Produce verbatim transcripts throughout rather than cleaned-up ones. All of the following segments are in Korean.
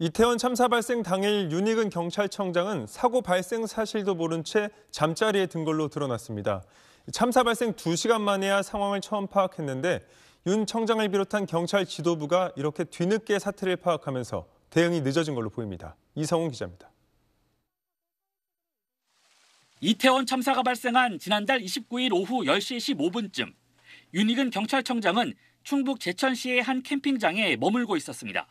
이태원 참사 발생 당일 윤희근 경찰청장은 사고 발생 사실도 모른 채 잠자리에 든 걸로 드러났습니다. 참사 발생 두 시간 만에야 상황을 처음 파악했는데 윤 청장을 비롯한 경찰 지도부가 이렇게 뒤늦게 사태를 파악하면서 대응이 늦어진 걸로 보입니다. 이성훈 기자입니다. 이태원 참사가 발생한 지난달 이십구 일 오후 열 시 십오 분쯤 윤희근 경찰청장은 충북 제천시의 한 캠핑장에 머물고 있었습니다.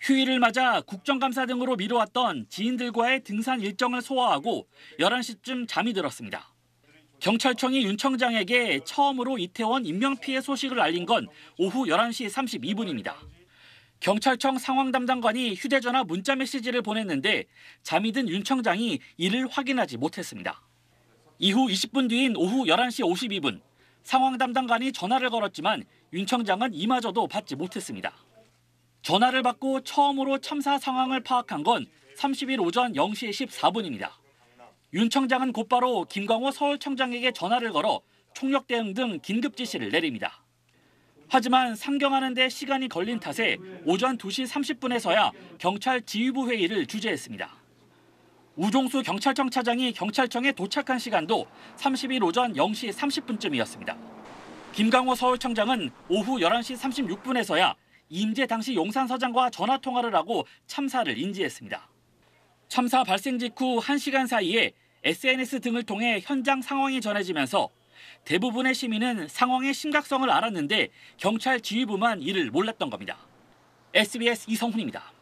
휴일을 맞아 국정감사 등으로 미뤄왔던 지인들과의 등산 일정을 소화하고 열한 시쯤 잠이 들었습니다. 경찰청이 윤 청장에게 처음으로 이태원 인명피해 소식을 알린 건 오후 열한 시 삼십이 분입니다. 경찰청 상황담당관이 휴대전화 문자메시지를 보냈는데 잠이 든 윤 청장이 이를 확인하지 못했습니다. 이후 이십 분 뒤인 오후 열한 시 오십이 분, 상황담당관이 전화를 걸었지만 윤 청장은 이마저도 받지 못했습니다. 전화를 받고 처음으로 참사 상황을 파악한 건 삼십 일 오전 영 시 십사 분입니다. 윤 청장은 곧바로 김광호 서울청장에게 전화를 걸어 총력 대응 등 긴급 지시를 내립니다. 하지만 상경하는 데 시간이 걸린 탓에 오전 두 시 삼십 분에서야 경찰 지휘부 회의를 주재했습니다. 우종수 경찰청 차장이 경찰청에 도착한 시간도 삼십 일 오전 영 시 삼십 분쯤이었습니다. 김광호 서울청장은 오후 열한 시 삼십육 분에서야 임재 당시 용산서장과 전화통화를 하고 참사를 인지했습니다. 참사 발생 직후 한 시간 사이에 에스엔에스 등을 통해 현장 상황이 전해지면서 대부분의 시민은 상황의 심각성을 알았는데 경찰 지휘부만 이를 몰랐던 겁니다. 에스비에스 이성훈입니다.